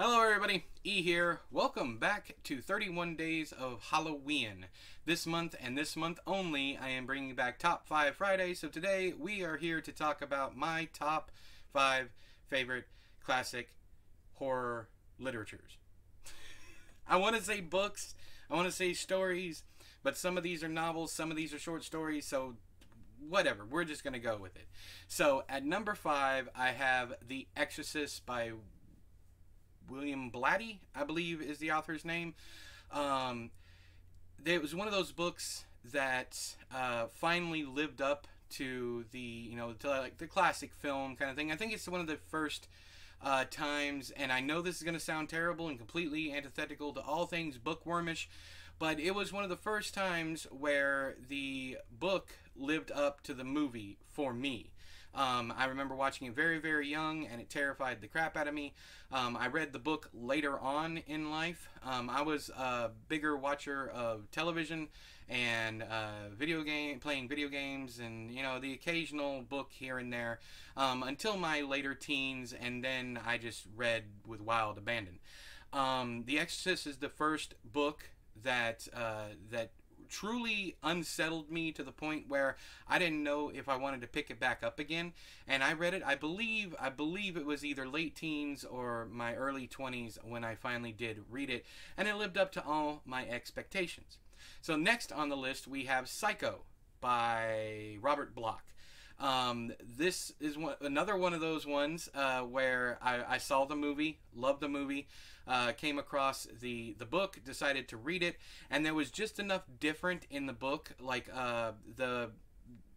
Hello everybody, E here. Welcome back to 31 Days of Halloween. This month and this month only, I am bringing back Top 5 Friday, so today we are here to talk about my top 5 favorite classic horror literatures. I want to say books, I want to say stories, but some of these are novels, some of these are short stories, so whatever, we're just going to go with it. So at number 5, I have The Exorcist by William Blatty, I believe is the author's name. It was one of those books that finally lived up to the, you know, to like the classic film kind of thing. I think it's one of the first times, and I know this is going to sound terrible and completely antithetical to all things bookwormish, but it was one of the first times where the book lived up to the movie for me. I remember watching it very, very young, and it terrified the crap out of me. I read the book later on in life. I was a bigger watcher of television and playing video games, and you know, the occasional book here and there until my later teens, and then I just read with wild abandon. The Exorcist is the first book that that truly unsettled me to the point where I didn't know if I wanted to pick it back up again. And I read it, I believe it was either late teens or my early 20s when I finally did read it, and it lived up to all my expectations. So next on the list we have Psycho by Robert Bloch. This is another one of those ones where I saw the movie, loved the movie, came across the book, decided to read it, and there was just enough different in the book, like the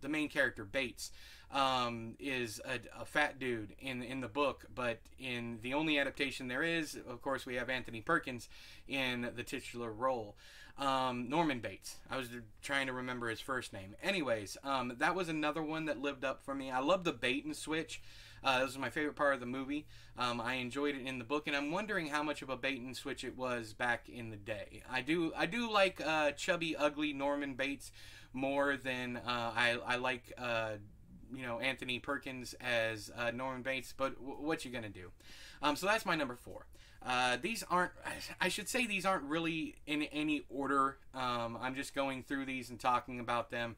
main character Bates is a fat dude in the book, but in the only adaptation there is, of course, we have Anthony Perkins in the titular role. Norman Bates. I was trying to remember his first name. Anyways, that was another one that lived up for me. I love the bait and switch. This was my favorite part of the movie. I enjoyed it in the book, and I'm wondering how much of a bait and switch it was back in the day. I do like chubby, ugly Norman Bates more than I like you know, Anthony Perkins as Norman Bates. But what you gonna do? So that's my number 4. These aren't, I should say these aren't really in any order. I'm just going through these and talking about them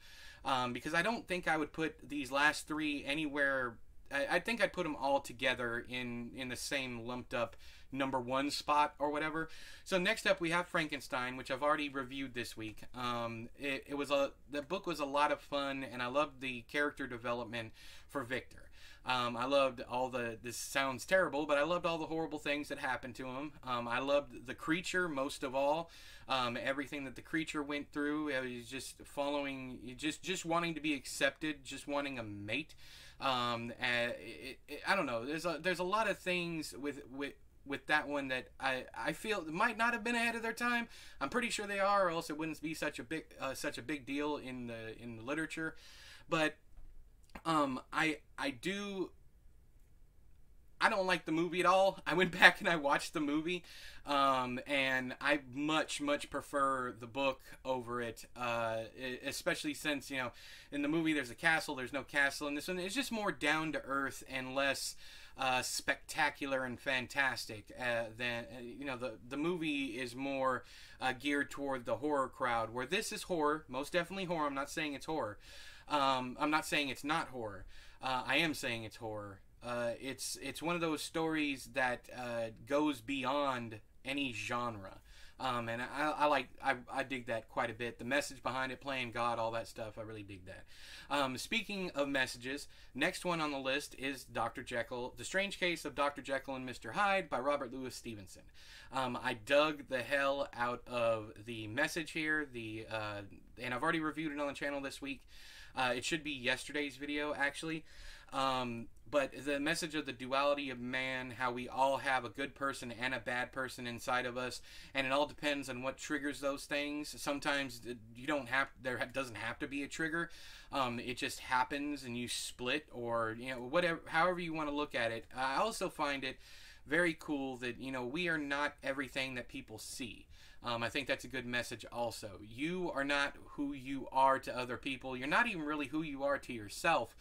because I don't think I would put these last 3 anywhere. I think I'd put them all together in the same lumped up number 1 spot or whatever. So next up we have Frankenstein, which I've already reviewed this week. The book was a lot of fun, and I loved the character development for Victor. I loved all the, this sounds terrible, but I loved all the horrible things that happened to him. I loved the creature most of all. Everything that the creature went through, he was just following, just wanting to be accepted, just wanting a mate. I don't know. There's a lot of things with that one that I feel might not have been ahead of their time. I'm pretty sure they are, or else it wouldn't be such a big deal in the literature. But I don't like the movie at all. I went back and I watched the movie, and I much prefer the book over it, especially since, you know, in the movie there's a castle, there's no castle in this one. It's just more down to earth and less spectacular and fantastic than, you know, the movie is more geared toward the horror crowd, where this is horror, most definitely horror. I'm not saying it's horror. I'm not saying it's not horror. I am saying it's horror. It's one of those stories that goes beyond any genre, and I dig that quite a bit. The message behind it, playing God, all that stuff, I really dig that. Speaking of messages, next one on the list is Dr. Jekyll, The Strange Case of Dr. Jekyll and Mr. Hyde by Robert Louis Stevenson. I dug the hell out of the message here, and I've already reviewed it on the channel this week. It should be yesterday's video, actually. But the message of the duality of man, how we all have a good person and a bad person inside of us, and it all depends on what triggers those things. Sometimes you don't have, there doesn't have to be a trigger. It just happens, and you split, or you know, whatever, however you want to look at it. I also find it very cool that, you know, we are not everything that people see. I think that's a good message also. You are not who you are to other people. You're not even really who you are to yourself.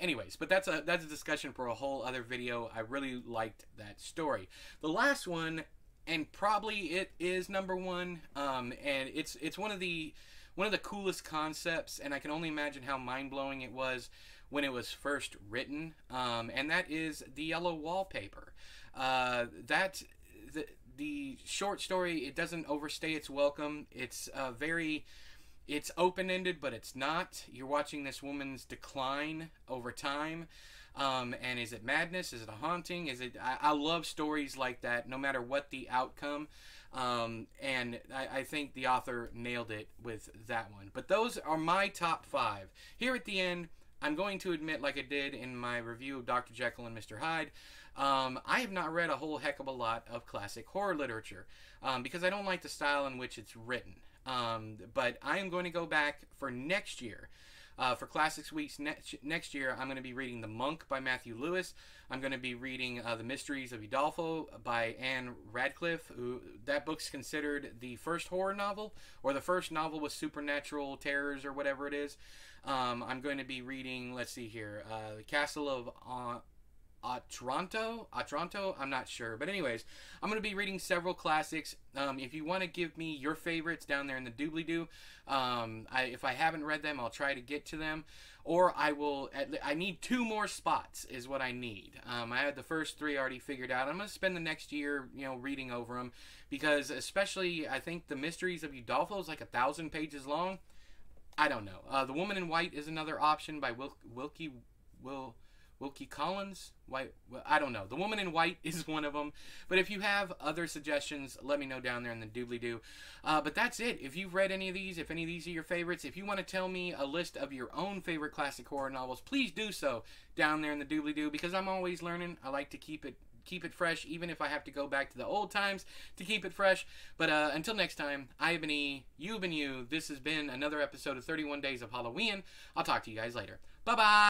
Anyways, but that's a discussion for a whole other video. I really liked that story. The last one, and probably it is number one, and it's one of the coolest concepts, and I can only imagine how mind-blowing it was when it was first written, and that is The Yellow Wall-Paper. The short story, it doesn't overstay its welcome. It's it's open-ended, but it's not. You're watching this woman's decline over time. And is it madness? Is it a haunting? Is it? I love stories like that, no matter what the outcome. And I think the author nailed it with that one. But those are my top five. Here at the end, I'm going to admit, like I did in my review of Dr. Jekyll and Mr. Hyde, I have not read a whole heck of a lot of classic horror literature because I don't like the style in which it's written. But I am going to go back for next year. For Classics Weeks next year, I'm going to be reading The Monk by Matthew Lewis. I'm going to be reading The Mysteries of Udolpho by Anne Radcliffe. That book's considered the first horror novel, or the first novel with supernatural terrors or whatever it is. I'm going to be reading, let's see here, The Castle of Otranto? I'm not sure. But anyways, I'm going to be reading several classics. If you want to give me your favorites down there in the doobly-doo, if I haven't read them, I'll try to get to them. Or I need 2 more spots is what I need. I had the first 3 already figured out. I'm going to spend the next year, you know, reading over them. Because especially, I think The Mysteries of Udolpho is like 1,000 pages long. I don't know. The Woman in White is another option by Wilkie Collins? I don't know. The Woman in White is one of them. But if you have other suggestions, let me know down there in the doobly-doo. But that's it. If you've read any of these, if any of these are your favorites, if you want to tell me a list of your own favorite classic horror novels, please do so down there in the doobly-doo, because I'm always learning. I like to keep it fresh, even if I have to go back to the old times to keep it fresh. But until next time, I have been E, you've been you. This has been another episode of 31 Days of Halloween. I'll talk to you guys later. Bye-bye.